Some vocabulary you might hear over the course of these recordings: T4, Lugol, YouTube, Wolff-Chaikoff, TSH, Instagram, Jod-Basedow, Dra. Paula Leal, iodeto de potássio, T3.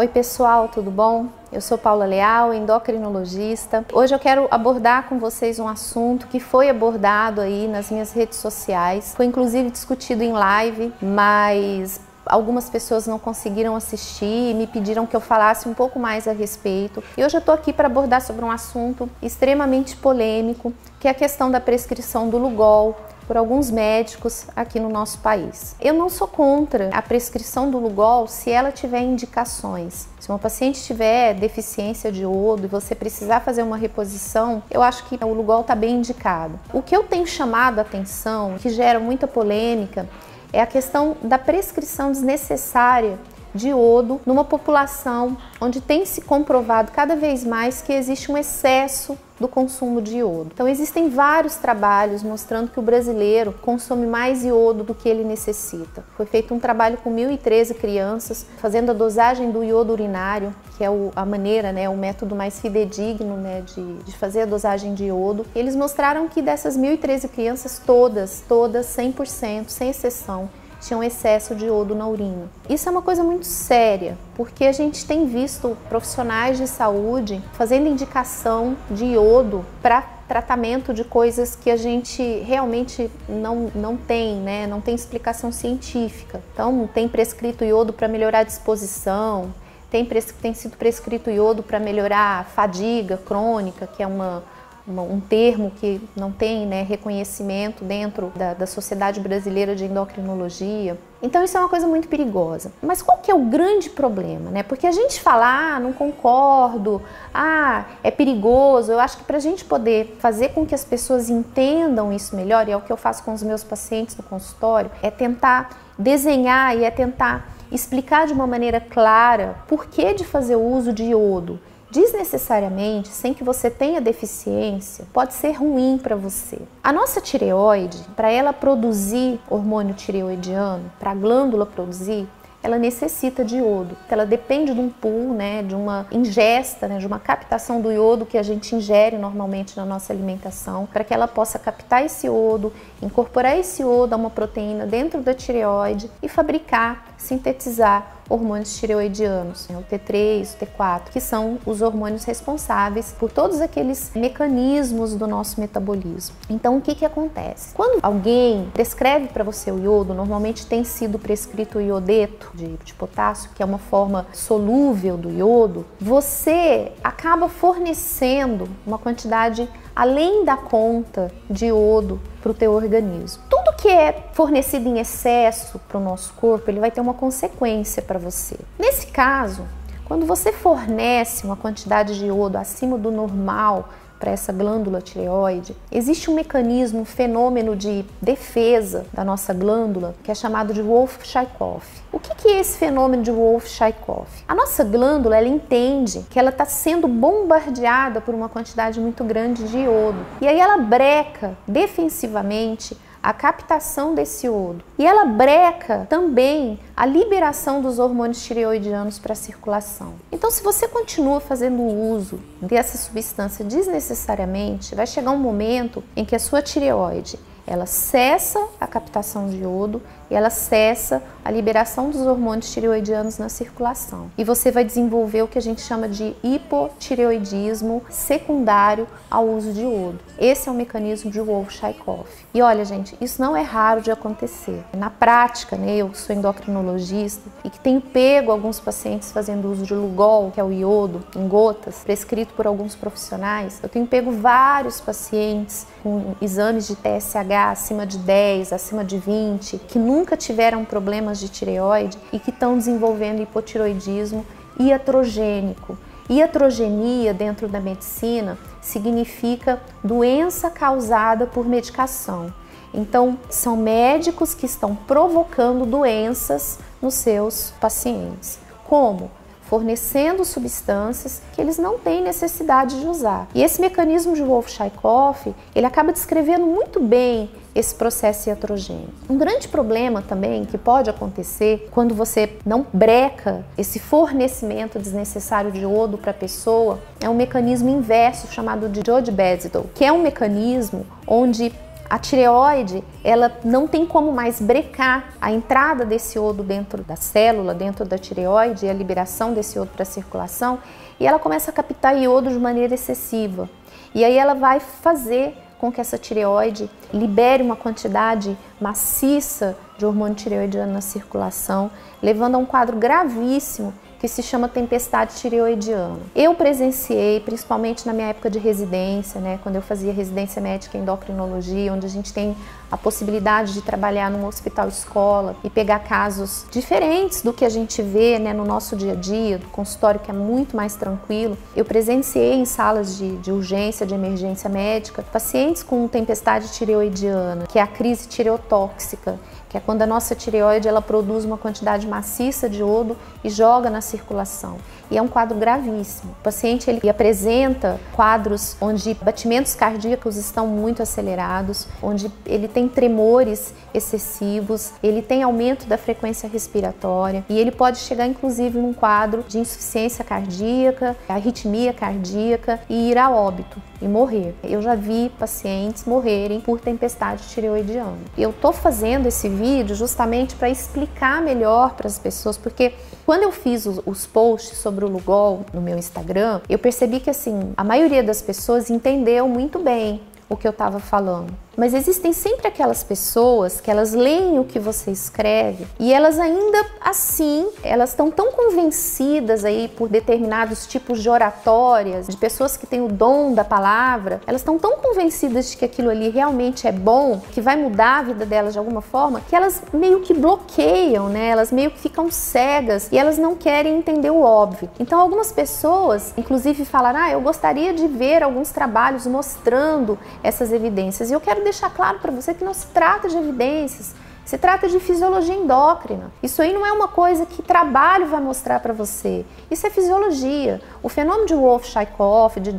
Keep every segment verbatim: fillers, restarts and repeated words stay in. Oi pessoal, tudo bom? Eu sou Paula Leal, endocrinologista. Hoje eu quero abordar com vocês um assunto que foi abordado aí nas minhas redes sociais. Foi inclusive discutido em live, mas algumas pessoas não conseguiram assistir e me pediram que eu falasse um pouco mais a respeito. E hoje eu tô aqui para abordar sobre um assunto extremamente polêmico, que é a questão da prescrição do Lugol por alguns médicos aqui no nosso país. Eu não sou contra a prescrição do Lugol se ela tiver indicações. Se uma paciente tiver deficiência de iodo e você precisar fazer uma reposição, eu acho que o Lugol está bem indicado. O que eu tenho chamado a atenção, que gera muita polêmica, é a questão da prescrição desnecessária de iodo numa população onde tem se comprovado cada vez mais que existe um excesso do consumo de iodo. Então existem vários trabalhos mostrando que o brasileiro consome mais iodo do que ele necessita. Foi feito um trabalho com mil e treze crianças, fazendo a dosagem do iodo urinário, que é o, a maneira, né, o método mais fidedigno, né, de, de fazer a dosagem de iodo. Eles mostraram que dessas mil e treze crianças, todas, todas, cem por cento, sem exceção, tinham excesso de iodo na urina. Isso é uma coisa muito séria, porque a gente tem visto profissionais de saúde fazendo indicação de iodo para tratamento de coisas que a gente realmente não, não tem, né? Não tem explicação científica. Então, tem prescrito iodo para melhorar a disposição, tem, pres, tem sido prescrito iodo para melhorar a fadiga crônica, que é uma... um termo que não tem, né, reconhecimento dentro da, da Sociedade Brasileira de Endocrinologia. Então isso é uma coisa muito perigosa. Mas qual que é o grande problema, né? Porque a gente fala, ah, não concordo, ah, é perigoso. Eu acho que para a gente poder fazer com que as pessoas entendam isso melhor, e é o que eu faço com os meus pacientes no consultório, é tentar desenhar e é tentar explicar de uma maneira clara por que de fazer uso de iodo desnecessariamente, sem que você tenha deficiência, pode ser ruim para você. A nossa tireoide, para ela produzir hormônio tireoidiano, para a glândula produzir, ela necessita de iodo. Ela depende de um pool, né, de uma ingesta, né, de uma captação do iodo que a gente ingere normalmente na nossa alimentação, para que ela possa captar esse iodo, incorporar esse iodo a uma proteína dentro da tireoide e fabricar, sintetizar hormônios tireoidianos, né, o T três, o T quatro, que são os hormônios responsáveis por todos aqueles mecanismos do nosso metabolismo. Então, o que que acontece? Quando alguém prescreve para você o iodo, normalmente tem sido prescrito o iodeto de, de potássio, que é uma forma solúvel do iodo, você acaba fornecendo uma quantidade além da conta de iodo para o teu organismo. Tudo que é fornecido em excesso para o nosso corpo, ele vai ter uma consequência para você. Nesse caso, quando você fornece uma quantidade de iodo acima do normal para essa glândula tireoide, existe um mecanismo, um fenômeno de defesa da nossa glândula que é chamado de Wolff-Chaikoff. O que é esse fenômeno de Wolff-Chaikoff? A nossa glândula, ela entende que ela está sendo bombardeada por uma quantidade muito grande de iodo e aí ela breca defensivamente a captação desse iodo. E ela breca também a liberação dos hormônios tireoidianos para a circulação. Então, se você continua fazendo uso dessa substância desnecessariamente, vai chegar um momento em que a sua tireoide, ela cessa a captação de iodo e ela cessa a liberação dos hormônios tireoidianos na circulação. E você vai desenvolver o que a gente chama de hipotireoidismo secundário ao uso de iodo. Esse é o mecanismo de Wolff-Chaikoff. E olha, gente, isso não é raro de acontecer. Na prática, né, eu que sou endocrinologista e que tenho pego alguns pacientes fazendo uso de Lugol, que é o iodo em gotas, prescrito por alguns profissionais, eu tenho pego vários pacientes com exames de T S H acima de dez, acima de vinte, que nunca tiveram problemas de tireoide e que estão desenvolvendo hipotireoidismo iatrogênico. Iatrogenia dentro da medicina significa doença causada por medicação. Então, são médicos que estão provocando doenças nos seus pacientes. Como? Fornecendo substâncias que eles não têm necessidade de usar. E esse mecanismo de Wolff-Chaikoff, ele acaba descrevendo muito bem esse processo iatrogênico. Um grande problema também que pode acontecer quando você não breca esse fornecimento desnecessário de iodo para a pessoa é um mecanismo inverso chamado de Jod-Basedow, que é um mecanismo onde a tireoide, ela não tem como mais brecar a entrada desse iodo dentro da célula, dentro da tireoide, e a liberação desse iodo para a circulação, e ela começa a captar iodo de maneira excessiva. E aí ela vai fazer com que essa tireoide libere uma quantidade maciça de hormônio tireoidiano na circulação, levando a um quadro gravíssimo que se chama tempestade tireoidiana. Eu presenciei, principalmente na minha época de residência, né, quando eu fazia residência médica em endocrinologia, onde a gente tem a possibilidade de trabalhar num hospital-escola e pegar casos diferentes do que a gente vê, né, no nosso dia a dia, do consultório, que é muito mais tranquilo. Eu presenciei em salas de, de urgência, de emergência médica, pacientes com tempestade tireoidiana, que é a crise tireotóxica, que é quando a nossa tireoide ela produz uma quantidade maciça de iodo e joga na circulação. E é um quadro gravíssimo. O paciente ele apresenta quadros onde batimentos cardíacos estão muito acelerados, onde ele tem tremores excessivos, ele tem aumento da frequência respiratória e ele pode chegar inclusive num quadro de insuficiência cardíaca, arritmia cardíaca e ir a óbito e morrer. Eu já vi pacientes morrerem por tempestade tireoidiana. Eu tô fazendo esse vídeo justamente para explicar melhor para as pessoas, porque quando eu fiz os posts sobre o Lugol no meu Instagram, eu percebi que assim, a maioria das pessoas entendeu muito bem o que eu estava falando. Mas existem sempre aquelas pessoas que elas leem o que você escreve e elas ainda assim, elas estão tão convencidas aí por determinados tipos de oratórias, de pessoas que têm o dom da palavra, elas estão tão convencidas de que aquilo ali realmente é bom, que vai mudar a vida delas de alguma forma, que elas meio que bloqueiam, né? Elas meio que ficam cegas e elas não querem entender o óbvio. Então algumas pessoas, inclusive, falaram: ah, eu gostaria de ver alguns trabalhos mostrando essas evidências. E eu quero deixar claro para você que não se trata de evidências, se trata de fisiologia endócrina. Isso aí não é uma coisa que trabalho vai mostrar para você, isso é fisiologia. O fenômeno de Wolff-Chaikoff, de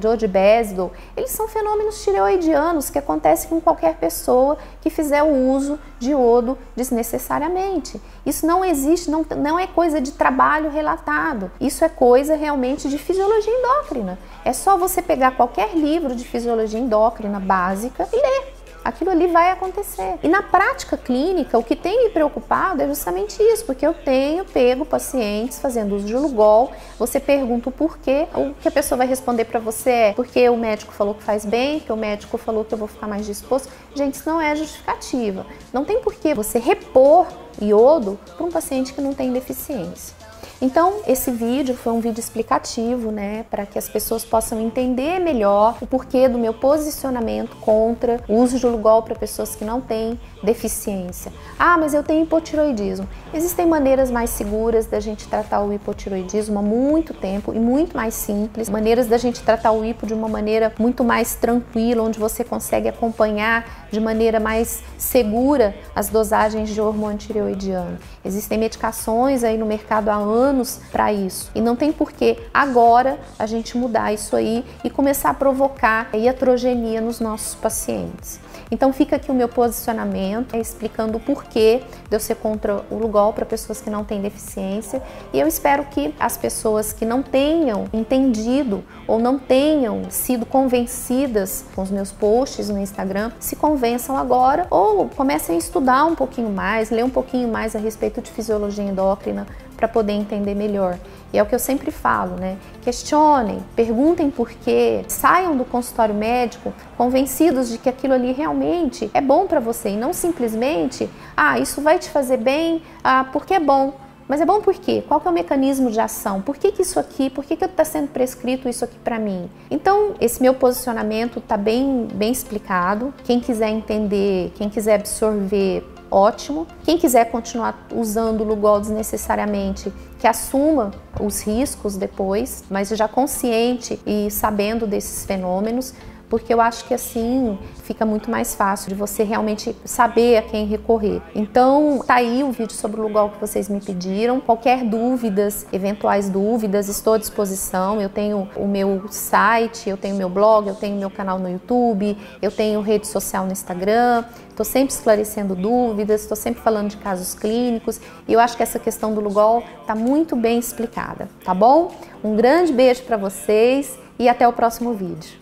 Jod-Basedow, eles são fenômenos tireoidianos que acontecem com qualquer pessoa que fizer o uso de iodo desnecessariamente. Isso não existe, não, não é coisa de trabalho relatado, isso é coisa realmente de fisiologia endócrina. É só você pegar qualquer livro de fisiologia endócrina básica e ler. Aquilo ali vai acontecer. E na prática clínica, o que tem me preocupado é justamente isso, porque eu tenho pego pacientes fazendo uso de Lugol, você pergunta o porquê, o que a pessoa vai responder para você é porque o médico falou que faz bem, porque o médico falou que eu vou ficar mais disposto. Gente, isso não é justificativa. Não tem porquê você repor iodo para um paciente que não tem deficiência. Então, esse vídeo foi um vídeo explicativo, né, para que as pessoas possam entender melhor o porquê do meu posicionamento contra o uso de Lugol para pessoas que não têm deficiência. Ah, mas eu tenho hipotireoidismo. Existem maneiras mais seguras da gente tratar o hipotireoidismo há muito tempo e muito mais simples, maneiras da gente tratar o hipo de uma maneira muito mais tranquila, onde você consegue acompanhar de maneira mais segura as dosagens de hormônio tireoidiano. Existem medicações aí no mercado há anos para isso, e não tem porquê agora a gente mudar isso aí e começar a provocar a iatrogenia nos nossos pacientes. Então fica aqui o meu posicionamento, explicando o porquê de eu ser contra o Lugol para pessoas que não têm deficiência, e eu espero que as pessoas que não tenham entendido ou não tenham sido convencidas com os meus posts no Instagram, se convençam agora ou comecem a estudar um pouquinho mais, ler um pouquinho mais a respeito de fisiologia endócrina para poder entender melhor. E é o que eu sempre falo, né? Questionem, perguntem por quê, saiam do consultório médico convencidos de que aquilo ali realmente é bom para você, e não simplesmente, ah, isso vai te fazer bem, ah, porque é bom. Mas é bom por quê? Qual que é o mecanismo de ação? Por que que isso aqui, por que que está sendo prescrito isso aqui para mim? Então, esse meu posicionamento está bem, bem explicado. Quem quiser entender, quem quiser absorver, ótimo. Quem quiser continuar usando o Lugol desnecessariamente, que assuma os riscos depois, mas já consciente e sabendo desses fenômenos, porque eu acho que assim fica muito mais fácil de você realmente saber a quem recorrer. Então, tá aí o vídeo sobre o Lugol que vocês me pediram. Qualquer dúvidas, eventuais dúvidas, estou à disposição. Eu tenho o meu site, eu tenho meu blog, eu tenho meu canal no YouTube, eu tenho rede social no Instagram. Estou sempre esclarecendo dúvidas, estou sempre falando de casos clínicos. E eu acho que essa questão do Lugol tá muito bem explicada, tá bom? Um grande beijo para vocês e até o próximo vídeo.